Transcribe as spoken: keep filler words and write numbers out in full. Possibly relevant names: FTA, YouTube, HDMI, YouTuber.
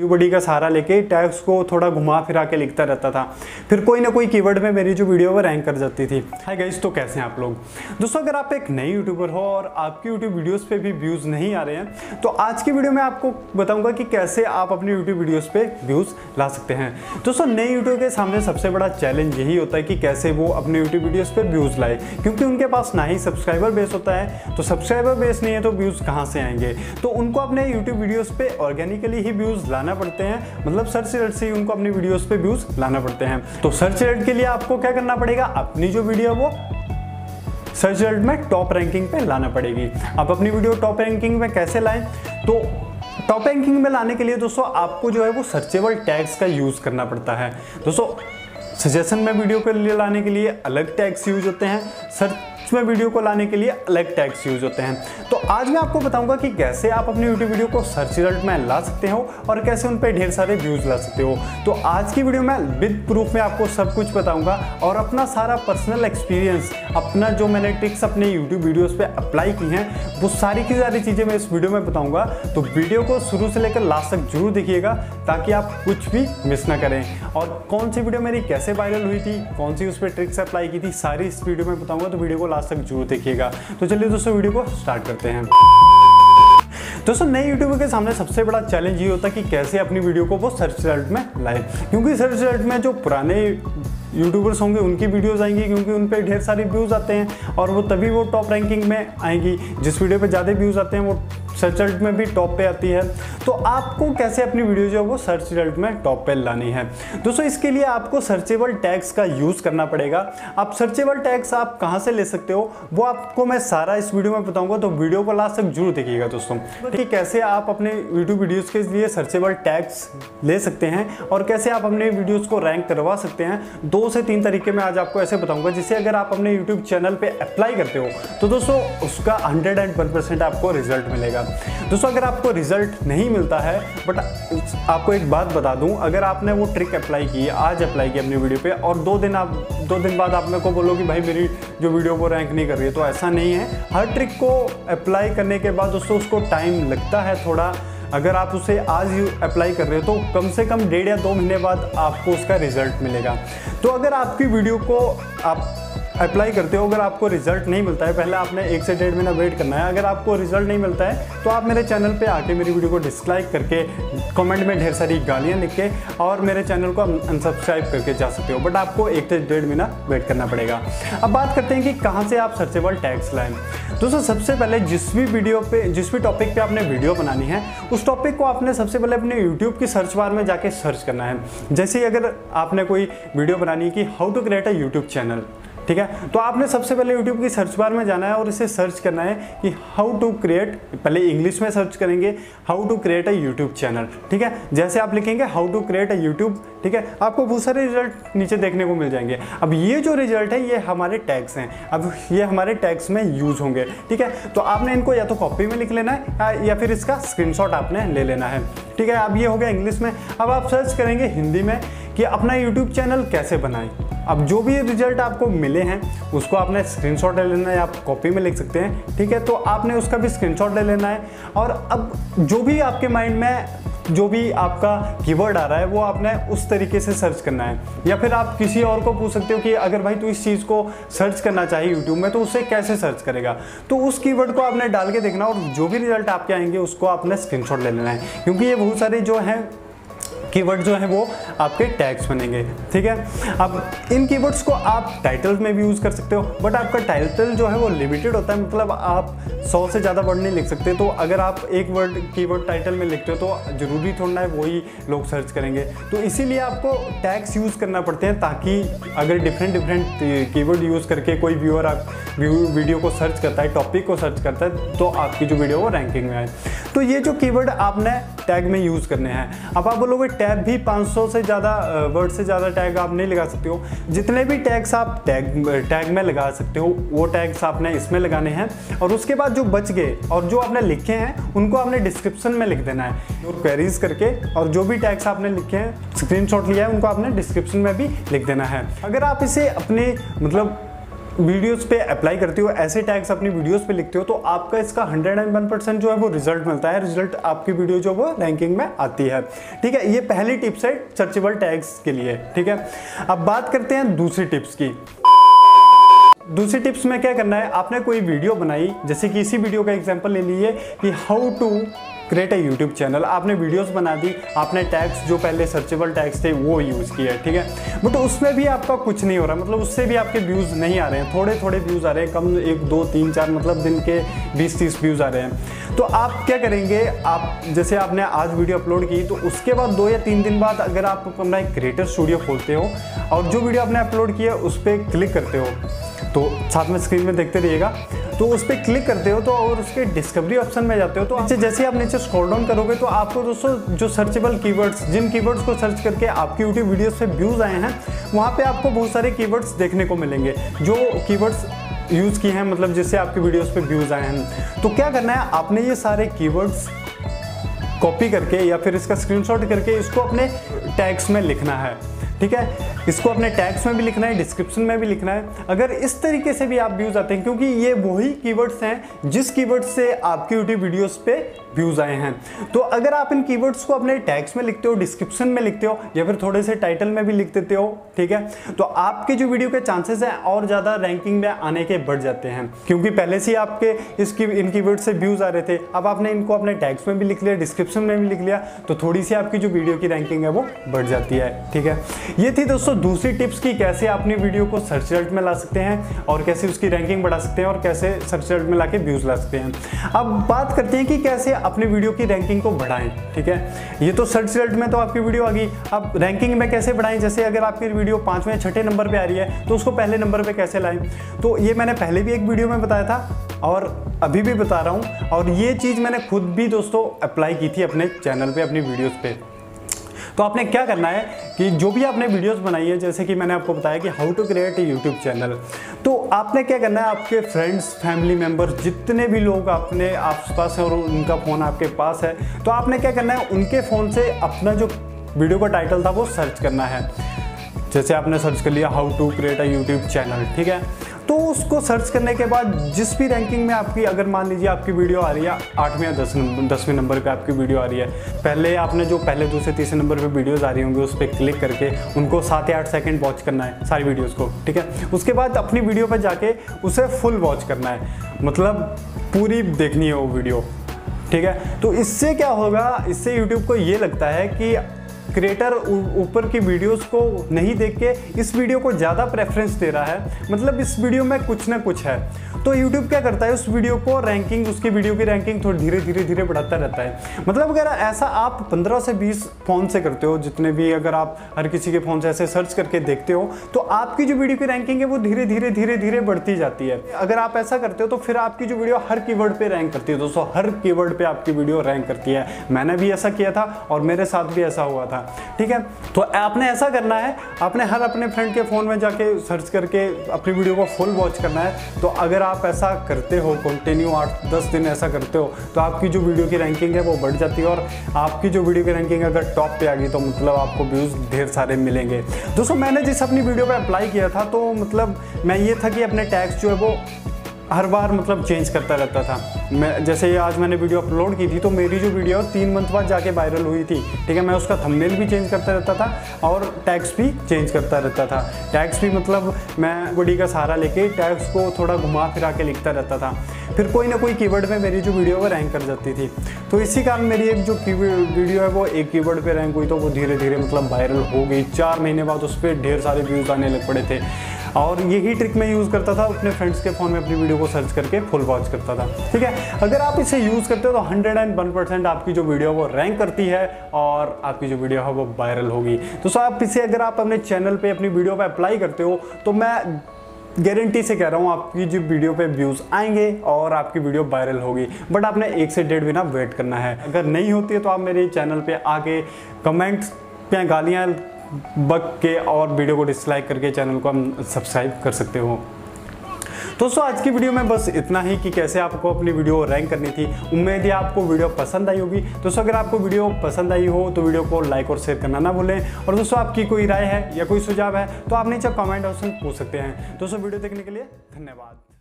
बड़ी का सहारा लेके टैग्स को थोड़ा घुमा फिरा के लिखता रहता था, फिर कोई ना कोई कीवर्ड में मेरी जो वीडियो वो रैंक कर जाती थी। हाय गाइस, तो कैसे हैं आप लोग। दोस्तों, अगर आप एक नए यूट्यूबर हो और आपकी यूट्यूब वीडियोस पे भी व्यूज़ नहीं आ रहे हैं तो आज की वीडियो में आपको बताऊंगा कि कैसे आप अपनी यूट्यूब वीडियोज़ पर व्यूज़ ला सकते हैं। दोस्तों, नए यूट्यूबर के सामने सबसे बड़ा चैलेंज यही होता है कि कैसे वो अपने यूट्यूब वीडियोज़ पर व्यूज़ लाए, क्योंकि उनके पास ना ही सब्सक्राइबर बेस होता है, तो सब्सक्राइबर बेस नहीं है तो व्यूज़ कहाँ से आएंगे। तो उनको अपने यूट्यूब वीडियोज़ पर ऑर्गेनिकली ही व्यूज़ लाना पड़ते हैं, मतलब सर्च रेट से उनको अपनी वीडियोस पे व्यूज लाना पड़ते हैं। तो सर्च रेट के लिए आपको क्या करना पड़ेगा, अपनी जो वीडियो वो सर्च रेट में टॉप रैंकिंग पे लाना पड़ेगी। आप अपनी वीडियो टॉप रैंकिंग में कैसे लाएं, तो टॉप रैंकिंग में लाने के लिए दोस्तों आपको जो है वो सर्चेबल टैग्स का यूज करना पड़ता है। दोस्तों, सजेशन में वीडियो को लाने के लिए अलग टैग्स यूज होते हैं, सर्च में वीडियो को लाने के लिए अलग टैग्स यूज होते हैं। तो आज मैं आपको बताऊंगा कि कैसे आप अपनी यूट्यूब वीडियो को सर्च रिजल्ट में ला सकते हो और कैसे उन पर ढेर सारे व्यूज ला सकते हो। तो आज की वीडियो में विद प्रूफ में आपको सब कुछ बताऊंगा और अपना सारा पर्सनल एक्सपीरियंस, अपना जो मैंने ट्रिक्स अपने यूट्यूब वीडियोस पे अप्लाई की हैं वो सारी की सारी चीज़ें मैं इस वीडियो में बताऊँगा। तो वीडियो को शुरू से लेकर लास्ट तक जरूर देखिएगा ताकि आप कुछ भी मिस ना करें। और कौन सी वीडियो मेरी कैसे वायरल हुई थी, कौन सी उस पर ट्रिक्स अप्लाई की थी, सारी इस वीडियो में बताऊँगा, तो वीडियो को लास्ट तक जरूर देखिएगा। तो चलिए दोस्तों, वीडियो को स्टार्ट करते हैं। दोस्तों, नए यूट्यूबर के सामने सबसे बड़ा चैलेंज ये होता है कि कैसे अपनी वीडियो को वो सर्च रिजल्ट में लाए, क्योंकि सर्च रिजल्ट में जो पुराने यूट्यूबर्स होंगे उनकी वीडियोस आएंगी, क्योंकि उन पर ढेर सारे व्यूज़ आते हैं और वो तभी वो टॉप रैंकिंग में आएंगी। जिस वीडियो पे ज़्यादा व्यूज़ आते हैं वो सर्च रिजल्ट में भी टॉप पे आती है। तो आपको कैसे अपनी वीडियो जो है वो सर्च रिजल्ट में टॉप पे लानी है दोस्तों, इसके लिए आपको सर्चेबल टैग्स का यूज़ करना पड़ेगा। आप सर्चेबल टैग्स आप कहाँ से ले सकते हो वो आपको मैं सारा इस वीडियो में बताऊँगा, तो वीडियो को लास्ट तक जरूर देखिएगा दोस्तों कि कैसे आप अपने यूट्यूब वीडियोज़ के लिए सर्चेबल टैग्स ले सकते हैं और कैसे आप अपने वीडियोज़ को रैंक करवा सकते हैं। दो से तीन तरीके में आज आपको ऐसे बताऊंगा जिसे अगर आप अपने YouTube चैनल पे अप्लाई करते हो तो दोस्तों उसका हंड्रेड एंड वन परसेंट आपको रिजल्ट मिलेगा। दोस्तों, अगर आपको रिजल्ट नहीं मिलता है, बट आपको एक बात बता दूं, अगर आपने वो ट्रिक अप्लाई की, आज अप्लाई की अपनी वीडियो पे और दो दिन आप दो दिन बाद आप मेरे को बोलो कि भाई मेरी जो वीडियो वो रैंक नहीं कर रही है, तो ऐसा नहीं है। हर ट्रिक को अप्लाई करने के बाद दोस्तों उसको टाइम लगता है थोड़ा। अगर आप उसे आज ही अप्लाई कर रहे हो तो कम से कम डेढ़ या दो महीने बाद आपको उसका रिजल्ट मिलेगा। तो अगर आपकी वीडियो को आप अप्लाई करते हो, अगर आपको रिजल्ट नहीं मिलता है, पहले आपने एक से डेढ़ महीना वेट करना है। अगर आपको रिजल्ट नहीं मिलता है तो आप मेरे चैनल पे आके मेरी वीडियो को डिसलाइक करके, कमेंट में ढेर सारी गालियाँ लिख के और मेरे चैनल को अनसब्सक्राइब करके जा सकते हो, बट आपको एक से डेढ़ महीना वेट करना पड़ेगा। अब बात करते हैं कि कहाँ से आप सर्चेबल टैग्स लाएँ। दोस्तों, सबसे पहले जिस भी वीडियो पे, जिस भी टॉपिक पे आपने वीडियो बनानी है उस टॉपिक को आपने सबसे पहले अपने यूट्यूब की सर्च बार में जाके सर्च करना है। जैसे अगर आपने कोई वीडियो बनानी है कि how to create a YouTube channel, ठीक है, तो आपने सबसे पहले YouTube की सर्च बार में जाना है और इसे सर्च करना है कि हाउ टू क्रिएट, पहले इंग्लिश में सर्च करेंगे how to create a YouTube channel, ठीक है। जैसे आप लिखेंगे how to create a YouTube, ठीक है, आपको बहुत सारे रिजल्ट नीचे देखने को मिल जाएंगे। अब ये जो रिजल्ट है ये हमारे टैग्स हैं, अब ये हमारे टैग्स में यूज होंगे, ठीक है। तो आपने इनको या तो कॉपी में लिख लेना है या फिर इसका स्क्रीनशॉट आपने ले लेना है, ठीक है। अब ये हो गया इंग्लिश में। अब आप सर्च करेंगे हिंदी में कि अपना यूट्यूब चैनल कैसे बनाएं। अब जो भी रिजल्ट आपको मिले हैं उसको आपने स्क्रीनशॉट ले लेना है, आप कॉपी में लिख सकते हैं, ठीक है, तो आपने उसका भी स्क्रीनशॉट ले लेना है। और अब जो भी आपके माइंड में जो भी आपका कीवर्ड आ रहा है वो आपने उस तरीके से सर्च करना है, या फिर आप किसी और को पूछ सकते हो कि अगर भाई तू इस चीज़ को सर्च करना चाहे यूट्यूब में तो उसे कैसे सर्च करेगा, तो उस कीवर्ड को आपने डाल के देखना और जो भी रिजल्ट आपके आएंगे उसको आपने स्क्रीनशॉट ले लेना है, क्योंकि ये बहुत सारे जो हैं कीवर्ड जो है वो आपके टैग्स बनेंगे, ठीक है। अब इन कीवर्ड्स को आप टाइटल में भी यूज़ कर सकते हो, बट आपका टाइटल जो है वो लिमिटेड होता है, मतलब आप सौ से ज़्यादा वर्ड नहीं लिख सकते। तो अगर आप एक वर्ड कीवर्ड टाइटल में लिखते हो तो ज़रूरी थोड़ा है वही लोग सर्च करेंगे, तो इसीलिए आपको टैग्स यूज़ करना पड़ते हैं, ताकि अगर डिफरेंट डिफरेंट कीवर्ड यूज़ करके कोई व्यूअर आप वीडियो को सर्च करता है, टॉपिक को सर्च करता है, तो आपकी जो वीडियो वो रैंकिंग में आए। तो ये जो कीवर्ड आपने टैग में यूज़ करने हैं। अब आप बोलोगे टैग भी पाँच सौ से ज़्यादा वर्ड से ज़्यादा टैग आप नहीं लगा सकते हो, जितने भी टैग्स आप टैग टैग में लगा सकते हो वो टैग्स आपने इसमें लगाने हैं। और उसके बाद जो बच गए और जो आपने लिखे हैं उनको आपने डिस्क्रिप्शन में लिख देना है, और क्वेरीज करके और जो भी टैग्स आपने लिखे हैं, स्क्रीनशॉट लिया है, उनको आपने डिस्क्रिप्शन में भी लिख देना है। अगर आप इसे अपने मतलब वीडियोस पे अप्लाई करते हो, ऐसे टैग्स अपनी वीडियोस पे लिखते हो, तो आपका इसका हंड्रेड एंड वन परसेंट जो है वो रिजल्ट मिलता है, रिजल्ट आपकी वीडियो जो वो रैंकिंग में आती है। ठीक है, ये पहली टिप्स है सर्चेबल टैग्स के लिए। ठीक है, अब बात करते हैं दूसरी टिप्स की। दूसरी टिप्स में क्या करना है, आपने कोई वीडियो बनाई, जैसे कि इसी वीडियो का एग्जाम्पल ले लीजिए कि how to create a YouTube channel. आपने वीडियोस बना दी, आपने टैग्स जो पहले सर्चेबल टैग्स थे वो यूज़ किया। ठीक है, बट उसमें भी आपका कुछ नहीं हो रहा, मतलब उससे भी आपके व्यूज़ नहीं आ रहे हैं, थोड़े थोड़े व्यूज़ आ रहे हैं, कम एक दो तीन चार, मतलब दिन के बीस तीस व्यूज़ आ रहे हैं। तो आप क्या करेंगे, आप जैसे आपने आज वीडियो अपलोड की, तो उसके बाद दो या तीन दिन बाद अगर आप अपना एक क्रिएटर स्टूडियो खोलते हो और जो वीडियो आपने अपलोड किया उस पर क्लिक करते हो, तो साथ में स्क्रीन में देखते रहिएगा, तो उस पर क्लिक करते हो तो और उसके डिस्कवरी ऑप्शन में जाते हो, तो जैसे आप नीचे स्क्रॉल डाउन करोगे तो आपको दोस्तों जो सर्चेबल कीवर्ड्स, जिन कीवर्ड्स को सर्च करके आपकी यूट्यूब वीडियोस पे व्यूज़ आए हैं, वहाँ पे आपको बहुत सारे कीवर्ड्स देखने को मिलेंगे, जो कीवर्ड्स यूज़ किए हैं, मतलब जिससे आपकी वीडियोस पे व्यूज़ आए हैं। तो क्या करना है, आपने ये सारे कीवर्ड्स कॉपी करके या फिर इसका स्क्रीनशॉट करके इसको अपने टैग्स में लिखना है। ठीक है, इसको अपने टैग्स में भी लिखना है, डिस्क्रिप्शन में भी लिखना है। अगर इस तरीके से भी आप व्यूज़ आते हैं, क्योंकि ये वही कीवर्ड्स हैं जिस कीवर्ड से आपके यूट्यूब वीडियोस पे व्यूज़ आए हैं, तो अगर आप इन कीवर्ड्स को अपने टैग्स में लिखते हो, डिस्क्रिप्शन में लिखते हो, या फिर थोड़े से टाइटल में भी लिख देते हो, ठीक है, तो आपके जो वीडियो के चांसेस हैं और ज़्यादा रैंकिंग में आने के बढ़ जाते हैं, क्योंकि पहले से ही आपके इस की, इन कीवर्ड से व्यूज़ आ रहे थे, अब आपने इनको अपने टैग्स में भी लिख लिया, डिस्क्रिप्शन में भी लिख लिया, तो थोड़ी सी आपकी जो वीडियो की रैंकिंग है वो बढ़ जाती है। ठीक है, ये थी दोस्तों दूसरी टिप्स की कैसे अपनी वीडियो को सर्च रिजल्ट में ला सकते हैं और कैसे उसकी रैंकिंग बढ़ा सकते हैं और कैसे सर्च रिजल्ट में लाके व्यूज़ ला सकते हैं। अब बात करते हैं कि कैसे अपनी वीडियो की रैंकिंग को बढ़ाएं। ठीक है, ये तो सर्च रिजल्ट में तो आपकी वीडियो आ गई, अब रैंकिंग में कैसे बढ़ाएं, जैसे अगर आपकी वीडियो पाँचवें छठे नंबर पर आ रही है तो उसको पहले नंबर पर कैसे लाएँ, तो ये मैंने पहले भी एक वीडियो में बताया था और अभी भी बता रहा हूँ, और ये चीज़ मैंने खुद भी दोस्तों अप्लाई की थी अपने चैनल पर, अपनी वीडियोज़ पर। तो आपने क्या करना है कि जो भी आपने वीडियोस बनाई है, जैसे कि मैंने आपको बताया कि how to create a YouTube channel, तो आपने क्या करना है, आपके फ्रेंड्स, फैमिली मेम्बर्स, जितने भी लोग आपने आसपास है और उनका फ़ोन आपके पास है, तो आपने क्या करना है, उनके फ़ोन से अपना जो वीडियो का टाइटल था वो सर्च करना है। जैसे आपने सर्च कर लिया how to create a YouTube channel, ठीक है, तो उसको सर्च करने के बाद जिस भी रैंकिंग में आपकी, अगर मान लीजिए आपकी वीडियो आ रही है आठवें या दस दसवें नंबर पे आपकी वीडियो आ रही है, पहले आपने जो पहले दूसरे तीसरे नंबर पे वीडियोस आ रही होंगी उस पर क्लिक करके उनको सात या आठ सेकंड वॉच करना है, सारी वीडियोस को। ठीक है, उसके बाद अपनी वीडियो पर जाके उसे फुल वॉच करना है, मतलब पूरी देखनी है वो वीडियो। ठीक है, तो इससे क्या होगा, इससे यूट्यूब को ये लगता है कि क्रिएटर ऊपर की वीडियोस को नहीं देख के इस वीडियो को ज़्यादा प्रेफरेंस दे रहा है, मतलब इस वीडियो में कुछ ना कुछ है, तो YouTube क्या करता है, उस वीडियो को रैंकिंग, उसकी वीडियो की रैंकिंग थोड़ी धीरे धीरे धीरे बढ़ाता रहता है। मतलब अगर ऐसा आप पंद्रह से बीस फ़ोन से करते हो, जितने भी, अगर आप हर किसी के फ़ोन से ऐसे सर्च करके देखते हो, तो आपकी जो वीडियो की रैंकिंग है वो धीरे धीरे धीरे धीरे बढ़ती जाती है। अगर आप ऐसा करते हो तो फिर आपकी जो वीडियो हर कीवर्ड पे रैंक करती है दोस्तों, हर कीवर्ड पे आपकी वीडियो रैंक करती है। मैंने भी ऐसा किया था और मेरे साथ भी ऐसा हुआ था। ठीक है, तो आपने ऐसा करना है, आपने हर अपने फ्रेंड के फ़ोन में जाके सर्च करके अपनी वीडियो को फुल वॉच करना है। तो अगर आप ऐसा करते हो कंटिन्यू आठ दस दिन ऐसा करते हो तो आपकी जो वीडियो की रैंकिंग है वो बढ़ जाती है, और आपकी जो वीडियो की रैंकिंग अगर टॉप पे आ गई तो मतलब आपको व्यूज़ ढेर सारे मिलेंगे। दोस्तों मैंने जिस अपनी वीडियो पे अप्लाई किया था, तो मतलब मैं ये था कि अपने टैग्स जो है वो हर बार मतलब चेंज करता रहता था। मैं जैसे आज मैंने वीडियो अपलोड की थी तो मेरी जो वीडियो तीन मंथ बाद जाके वायरल हुई थी। ठीक है, मैं उसका थंबनेल भी चेंज करता रहता था और टैग्स भी चेंज करता रहता था। टैग्स भी मतलब मैं बॉडी का सहारा लेके टैग्स को थोड़ा घुमा फिरा के लिखता रहता था, फिर कोई ना कोई कीवर्ड में मेरी जो वीडियो वो रैंक कर जाती थी। तो इसी कारण मेरी एक जो वीडियो है वो एक कीवर्ड पे रैंक हुई तो वो धीरे धीरे मतलब वायरल हो गई। चार महीने बाद उस पर ढेर सारे व्यूज़ आने लग पड़े थे, और यही ट्रिक मैं यूज़ करता था, अपने फ्रेंड्स के फ़ोन में अपनी वीडियो को सर्च करके फुल वॉच करता था। ठीक है, अगर आप इसे यूज़ करते हो तो हंड्रेड एंड वन परसेंट आपकी जो वीडियो वो रैंक करती है और आपकी जो वीडियो है वो वायरल होगी। तो सो आप इसे अगर आप अपने चैनल पे अपनी वीडियो पे अप्लाई करते हो तो मैं गारंटी से कह रहा हूँ आपकी जो वीडियो पे व्यूज़ आएंगे और आपकी वीडियो वायरल होगी। बट आपने एक से डेढ़ महीना वेट करना है। अगर नहीं होती है तो आप मेरे चैनल पर आके कमेंट्स पे गालियाँ बक के और वीडियो को डिसलाइक करके चैनल को हम सब्सक्राइब कर सकते हो। दोस्तों आज की वीडियो में बस इतना ही कि कैसे आपको अपनी वीडियो रैंक करनी थी। उम्मीद है आपको वीडियो पसंद आई होगी। दोस्तों अगर आपको वीडियो पसंद आई हो तो वीडियो को लाइक और शेयर करना ना भूलें। और दोस्तों आपकी कोई राय है या कोई सुझाव है तो आप नीचे कमेंट ऑप्शन पूछ सकते हैं। दोस्तों वीडियो देखने के लिए धन्यवाद।